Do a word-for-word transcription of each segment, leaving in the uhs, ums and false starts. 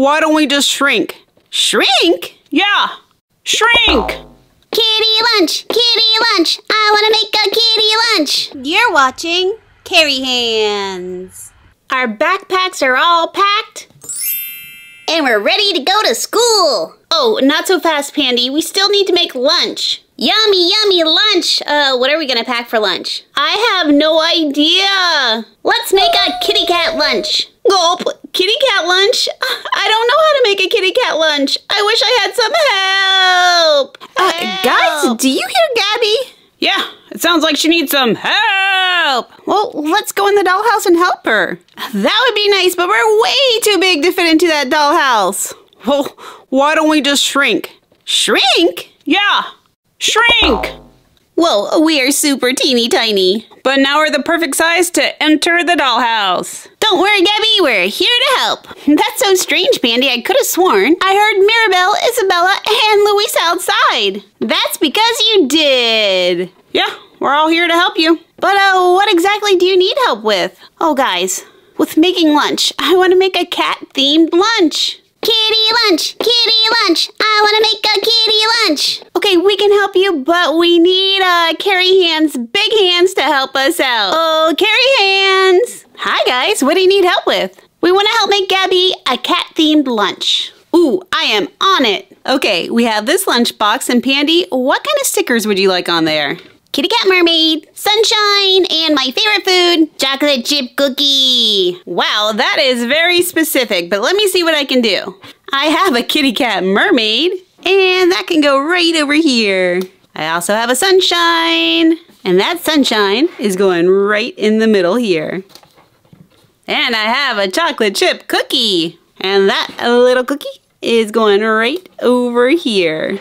Why don't we just shrink? Shrink? Yeah, shrink! Kitty lunch, kitty lunch, I want to make a kitty lunch. You're watching Carrie Hands. Our backpacks are all packed. And we're ready to go to school. Oh, not so fast, Pandy. We still need to make lunch. Yummy, yummy lunch. Uh, what are we gonna pack for lunch? I have no idea. Let's make a kitty cat lunch. Gulp, kitty cat lunch? I don't know how to make a kitty cat lunch. I wish I had some help. Uh, help. Guys, do you hear Gabby? Yeah, it sounds like she needs some help. Well, let's go in the dollhouse and help her. That would be nice, but we're way too big to fit into that dollhouse. Well, why don't we just shrink? Shrink? Yeah, shrink! Whoa, we are super teeny tiny. But now we're the perfect size to enter the dollhouse. Don't worry, Gabby, we're here to help. That's so strange, Pandy, I could have sworn I heard Mirabel, Isabella, and Luisa outside. That's because you did. Yeah, we're all here to help you. But uh, what exactly do you need help with? Oh, guys, with making lunch. I want to make a cat-themed lunch. Kitty lunch! Kitty lunch! I want to make a kitty lunch! Okay, we can help you, but we need uh, Carrie Hands, Big Hands, to help us out. Oh, Carrie Hands! Hi, guys. What do you need help with? We want to help make Gabby a cat-themed lunch. Ooh, I am on it. Okay, we have this lunchbox, and Pandy, what kind of stickers would you like on there? Kitty cat mermaid, sunshine, and my favorite food, chocolate chip cookie. Wow, that is very specific, but let me see what I can do. I have a kitty cat mermaid, and that can go right over here. I also have a sunshine, and that sunshine is going right in the middle here. And I have a chocolate chip cookie, and that little cookie is going right over here.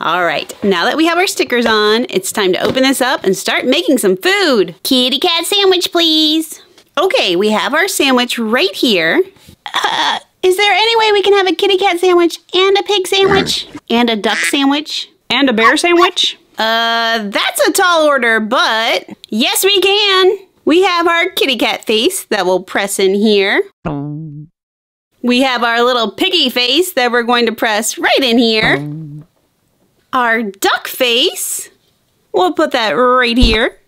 All right, now that we have our stickers on, it's time to open this up and start making some food. Kitty cat sandwich, please. Okay, we have our sandwich right here. Uh, is there any way we can have a kitty cat sandwich and a pig sandwich? And a duck sandwich? And a bear sandwich? Uh, that's a tall order, but yes, we can. We have our kitty cat face that we'll press in here. We have our little piggy face that we're going to press right in here. Our duck face, we'll put that right here.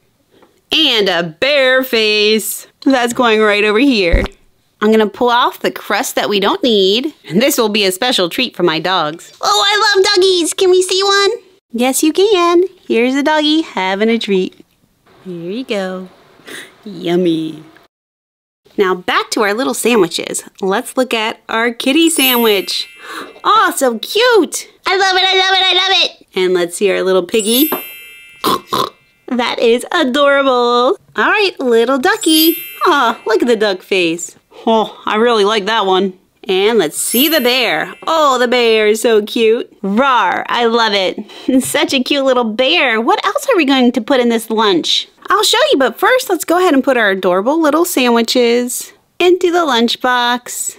And a bear face, that's going right over here. I'm gonna pull off the crust that we don't need. And this will be a special treat for my dogs. Oh, I love doggies, can we see one? Yes, you can. Here's a doggie having a treat. Here you go, yummy. Now back to our little sandwiches. Let's look at our kitty sandwich. Oh, so cute. I love it, I love it, I love it. And let's see our little piggy. That is adorable. All right, little ducky. Oh, look at the duck face. Oh, I really like that one. And let's see the bear. Oh, the bear is so cute. Rawr, I love it. It's such a cute little bear. What else are we going to put in this lunch? I'll show you, but first let's go ahead and put our adorable little sandwiches into the lunchbox.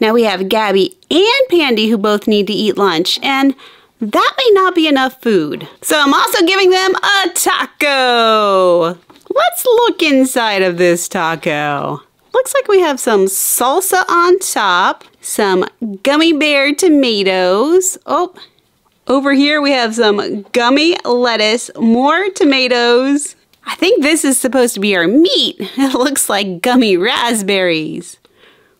Now we have Gabby and Pandy who both need to eat lunch, and that may not be enough food. So I'm also giving them a taco. Let's look inside of this taco. Looks like we have some salsa on top, some gummy bear tomatoes. Oh, over here we have some gummy lettuce, more tomatoes. I think this is supposed to be our meat. It looks like gummy raspberries.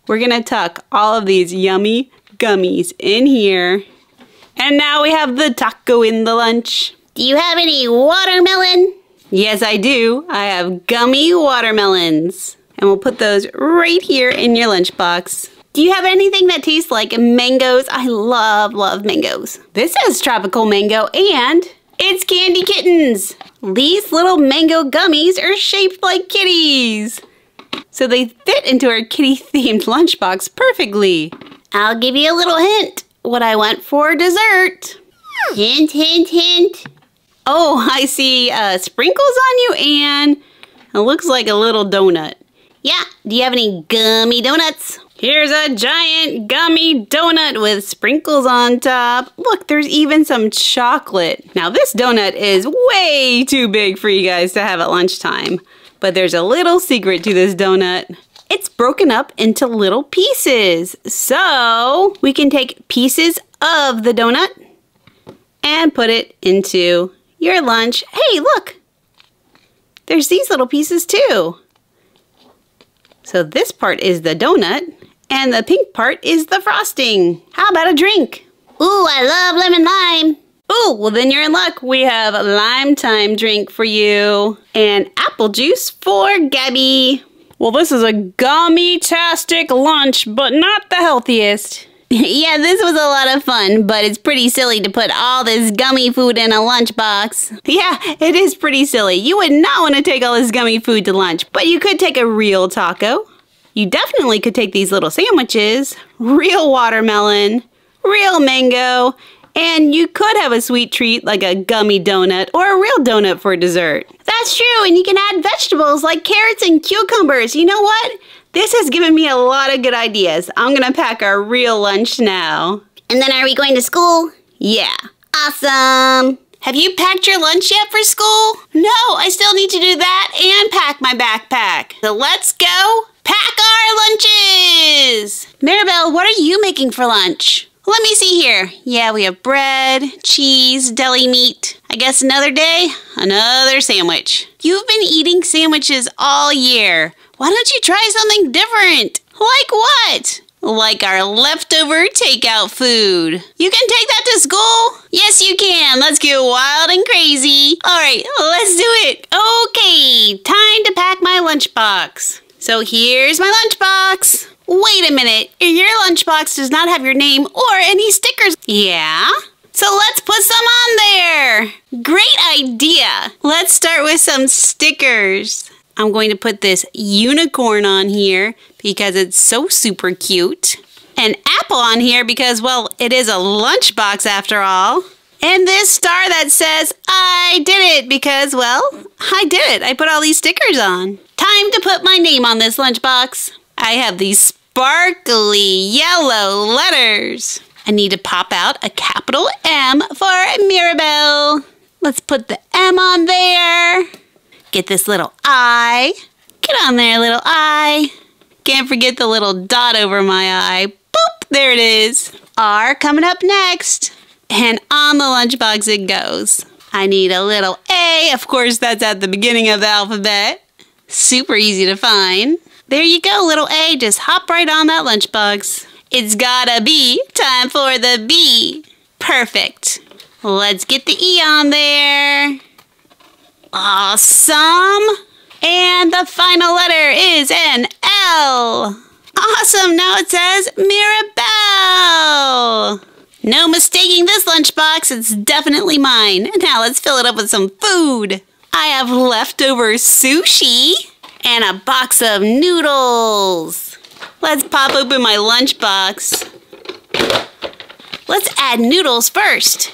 We're gonna tuck all of these yummy gummies in here. And now we have the taco in the lunch. Do you have any watermelon? Yes, I do. I have gummy watermelons. And we'll put those right here in your lunchbox. Do you have anything that tastes like mangoes? I love, love mangoes. This is tropical mango and it's Candy Kittens. These little mango gummies are shaped like kitties. So they fit into our kitty-themed lunchbox perfectly. I'll give you a little hint what I want for dessert. Hint, hint, hint. Oh, I see uh, sprinkles on you and it looks like a little donut. Yeah, do you have any gummy donuts? Here's a giant gummy donut with sprinkles on top. Look, there's even some chocolate. Now this donut is way too big for you guys to have at lunchtime. But there's a little secret to this donut. it's broken up into little pieces. So we can take pieces of the donut and put it into your lunch. Hey, look, there's these little pieces too. So this part is the donut and the pink part is the frosting. How about a drink? Ooh, I love lemon lime. Ooh, well then you're in luck. We have a lime time drink for you and apple juice for Gabby. Well, this is a gummy-tastic lunch, but not the healthiest. Yeah, this was a lot of fun, but it's pretty silly to put all this gummy food in a lunchbox. Yeah, it is pretty silly. You would not want to take all this gummy food to lunch, but you could take a real taco. You definitely could take these little sandwiches, real watermelon, real mango, and you could have a sweet treat like a gummy donut or a real donut for dessert. That's true, and you can add vegetables like carrots and cucumbers. You know what? This has given me a lot of good ideas. I'm gonna pack our real lunch now. And then are we going to school? Yeah. Awesome. Have you packed your lunch yet for school? No, I still need to do that and pack my backpack. So let's go pack our lunches. Mirabel, what are you making for lunch? Let me see here. Yeah, we have bread, cheese, deli meat. I guess another day, another sandwich. You've been eating sandwiches all year. Why don't you try something different? Like what? Like our leftover takeout food. You can take that to school? Yes, you can. Let's get wild and crazy. All right, let's do it. Okay, time to pack my lunchbox. So here's my lunchbox. Wait a minute. Your lunchbox does not have your name or any stickers. Yeah? So let's put some on there. Great idea. Let's start with some stickers. I'm going to put this unicorn on here because it's so super cute. An apple on here because, well, it is a lunchbox after all. And this star that says, I did it because, well, I did it. I put all these stickers on. Time to put my name on this lunchbox. I have these sparkly yellow letters. I need to pop out a capital M for Mirabel. Let's put the M on there. Get this little eye. Get on there, little eye. Can't forget the little dot over my eye. Boop, there it is. R coming up next. And on the lunchbox it goes. I need a little A. Of course, that's at the beginning of the alphabet. Super easy to find. There you go, little A. Just hop right on that lunchbox. It's gotta be time for the B. Perfect. Let's get the E on there. Awesome! And the final letter is an L. Awesome! Now it says Mirabel. No mistaking this lunchbox. It's definitely mine. Now let's fill it up with some food. I have leftover sushi and a box of noodles. Let's pop open my lunchbox. Let's add noodles first.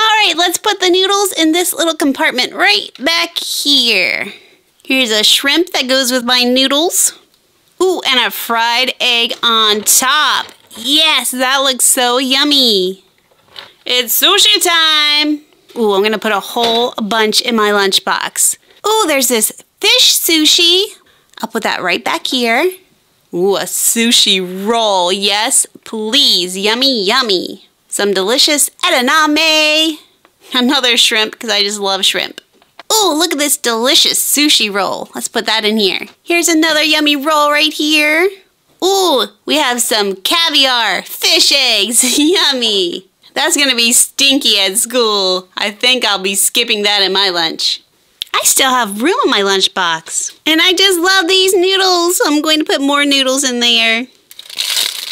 Alright, let's put the noodles in this little compartment right back here. Here's a shrimp that goes with my noodles. Ooh, and a fried egg on top. Yes, that looks so yummy. It's sushi time. Ooh, I'm gonna put a whole bunch in my lunchbox. Ooh, there's this fish sushi. I'll put that right back here. Ooh, a sushi roll. Yes, please. Yummy, yummy. Some delicious edamame. Another shrimp, because I just love shrimp. Oh, look at this delicious sushi roll. Let's put that in here. Here's another yummy roll right here. Ooh, we have some caviar, fish eggs, yummy. That's gonna be stinky at school. I think I'll be skipping that in my lunch. I still have room in my lunchbox. And I just love these noodles. I'm going to put more noodles in there.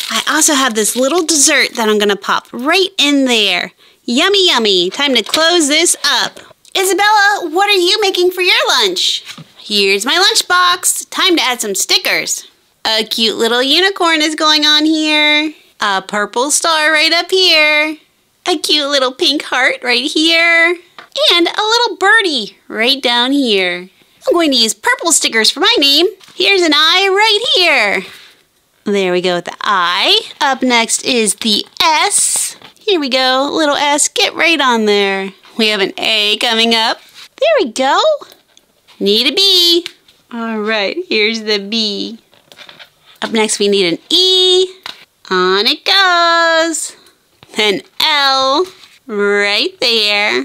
I also have this little dessert that I'm gonna pop right in there. Yummy, yummy. Time to close this up. Isabella, what are you making for your lunch? Here's my lunchbox. Time to add some stickers. A cute little unicorn is going on here. A purple star right up here. A cute little pink heart right here. And a little birdie right down here. I'm going to use purple stickers for my name. Here's an eye right here. There we go with the I. Up next is the S. Here we go, little S, get right on there. We have an A coming up. There we go. Need a B. All right, here's the B. Up next we need an E. On it goes. An L right there.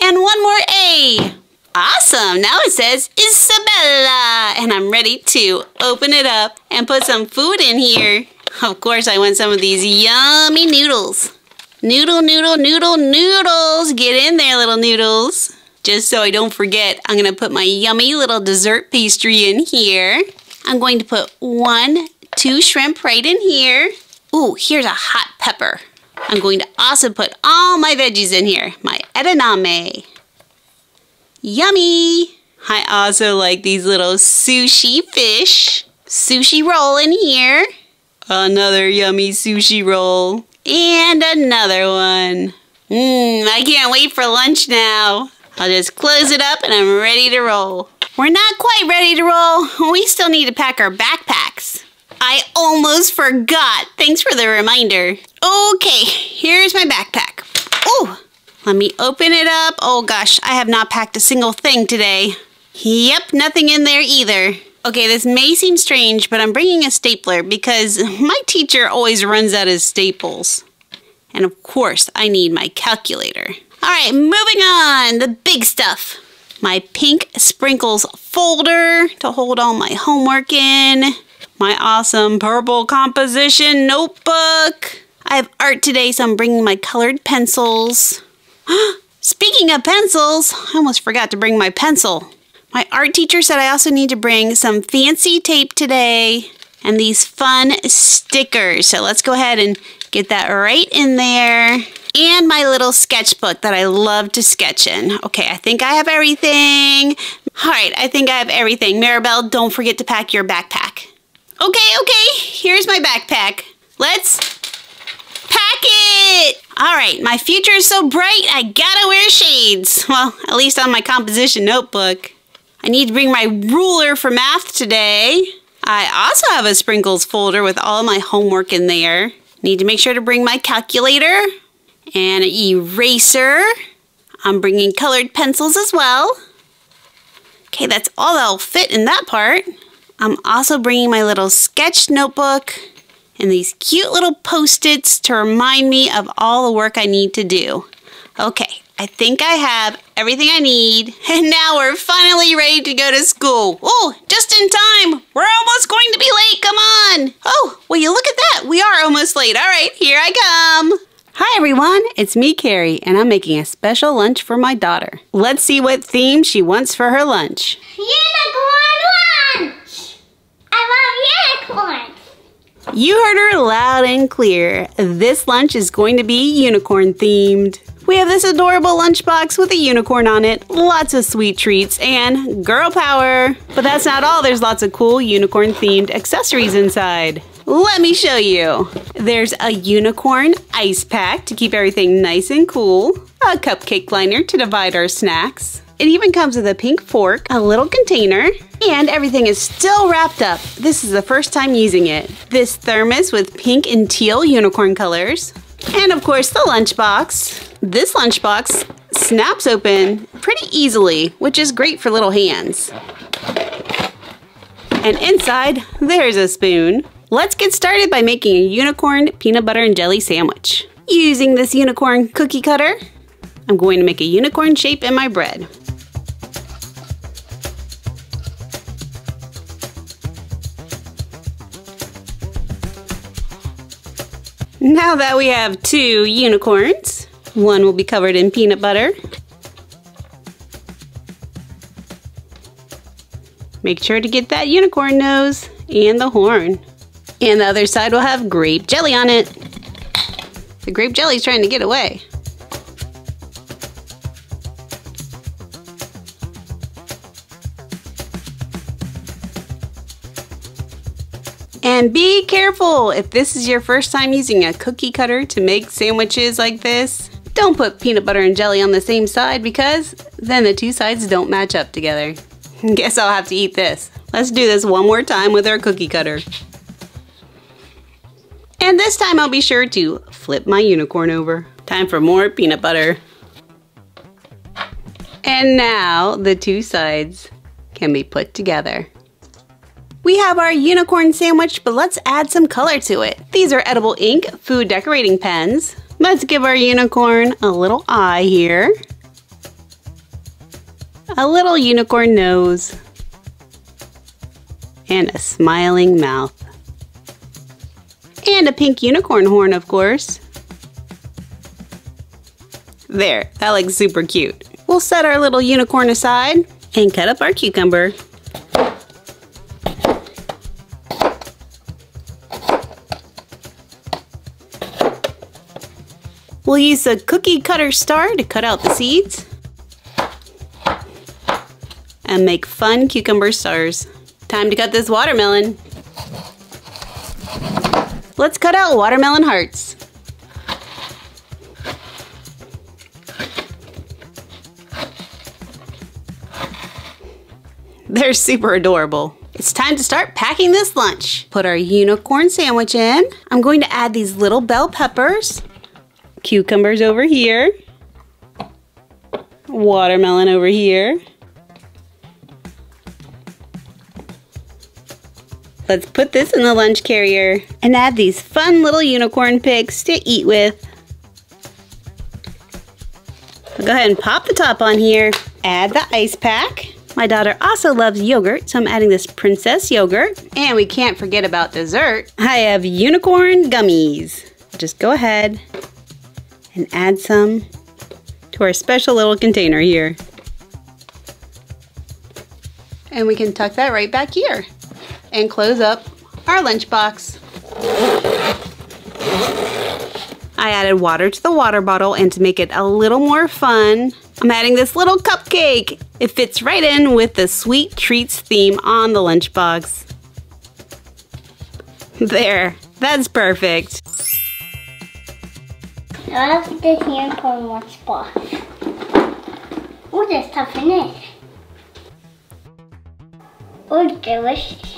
And one more A. Awesome! Now it says Isabella. And I'm ready to open it up and put some food in here. Of course I want some of these yummy noodles. Noodle, noodle, noodle, noodles. Get in there, little noodles. Just so I don't forget, I'm going to put my yummy little dessert pastry in here. I'm going to put one, two shrimp right in here. Ooh, here's a hot pepper. I'm going to also put all my veggies in here. My edamame. Yummy! I also like these little sushi fish. Sushi roll in here. Another yummy sushi roll. And another one. Mmm, I can't wait for lunch now. I'll just close it up and I'm ready to roll. We're not quite ready to roll. We still need to pack our backpacks. I almost forgot. Thanks for the reminder. Okay, here's my backpack. Oh, let me open it up. Oh gosh, I have not packed a single thing today. Yep, nothing in there either. Okay, this may seem strange, but I'm bringing a stapler because my teacher always runs out of staples. And of course, I need my calculator. Alright, moving on, the big stuff. My pink sprinkles folder to hold all my homework in. My awesome purple composition notebook. I have art today, so I'm bringing my colored pencils. Speaking of pencils, I almost forgot to bring my pencil. My art teacher said I also need to bring some fancy tape today and these fun stickers. So let's go ahead and get that right in there. And my little sketchbook that I love to sketch in. Okay, I think I have everything. All right, I think I have everything. Mirabel, don't forget to pack your backpack. Okay, okay, here's my backpack. Let's pack it. All right, my future is so bright, I gotta wear shades. Well, at least on my composition notebook. I need to bring my ruler for math today. I also have a sprinkles folder with all my homework in there. Need to make sure to bring my calculator. And an eraser. I'm bringing colored pencils as well. Okay, that's all that'll fit in that part. I'm also bringing my little sketch notebook and these cute little post-its to remind me of all the work I need to do. Okay, I think I have everything I need. And now we're finally ready to go to school. Oh, just in time. We're almost going to be late. Come on. Oh, will you look at that? We are almost late. All right, here I come. Hi everyone, it's me, Carrie, and I'm making a special lunch for my daughter. Let's see what theme she wants for her lunch. Unicorn lunch! I love unicorns! You heard her loud and clear. This lunch is going to be unicorn themed. We have this adorable lunchbox with a unicorn on it, lots of sweet treats, and girl power! But that's not all, there's lots of cool unicorn themed accessories inside. Let me show you. There's a unicorn ice pack to keep everything nice and cool, a cupcake liner to divide our snacks. It even comes with a pink fork, a little container, and everything is still wrapped up. This is the first time using it. This thermos with pink and teal unicorn colors. And of course, the lunchbox. This lunchbox snaps open pretty easily, which is great for little hands. And inside, there's a spoon. Let's get started by making a unicorn peanut butter and jelly sandwich. Using this unicorn cookie cutter, I'm going to make a unicorn shape in my bread. Now that we have two unicorns, one will be covered in peanut butter. Make sure to get that unicorn nose and the horn. And the other side will have grape jelly on it. The grape jelly's trying to get away. And be careful! If this is your first time using a cookie cutter to make sandwiches like this, don't put peanut butter and jelly on the same side because then the two sides don't match up together. Guess I'll have to eat this. Let's do this one more time with our cookie cutter. And this time I'll be sure to flip my unicorn over. Time for more peanut butter. And now the two sides can be put together. We have our unicorn sandwich, but let's add some color to it. These are edible ink food decorating pens. Let's give our unicorn a little eye here. A little unicorn nose. And a smiling mouth. And a pink unicorn horn, of course. There, that looks super cute. We'll set our little unicorn aside and cut up our cucumber. We'll use a cookie cutter star to cut out the seeds and make fun cucumber stars. Time to cut this watermelon. Let's cut out watermelon hearts. They're super adorable. It's time to start packing this lunch. Put our unicorn sandwich in. I'm going to add these little bell peppers. Cucumbers over here. Watermelon over here. Let's put this in the lunch carrier and add these fun little unicorn pigs to eat with. I'll go ahead and pop the top on here. Add the ice pack. My daughter also loves yogurt, so I'm adding this princess yogurt. And we can't forget about dessert. I have unicorn gummies. Just go ahead and add some to our special little container here. And we can tuck that right back here. And close up our lunchbox. I added water to the water bottle, and to make it a little more fun, I'm adding this little cupcake. It fits right in with the sweet treats theme on the lunchbox. There, that's perfect. I love this unicorn lunchbox. Oh, there's stuff in it. Oh, delicious.